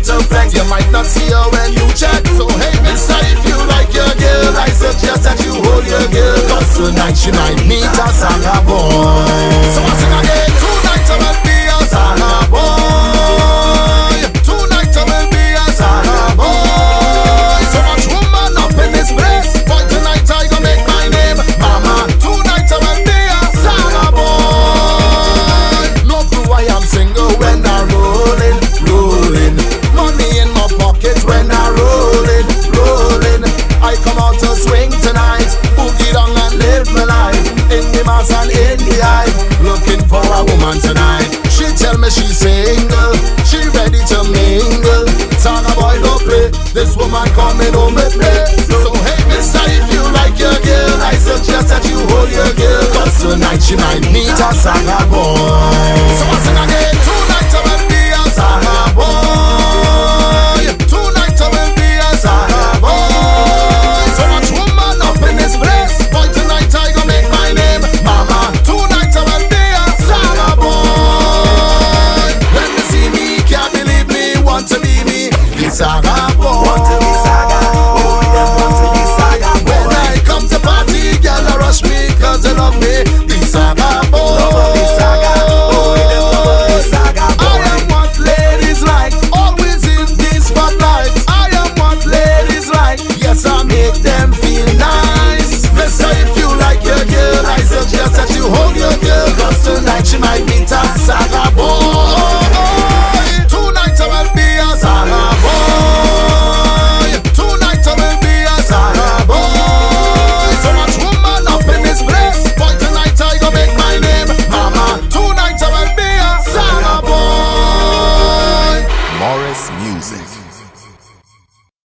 get to flex. You might not see her when you check. So hey mister, if you like your girl, I suggest that you hold your girl, cause tonight she might meet a Saga Boy. So I sing again, tonight I must be a Saga Boy.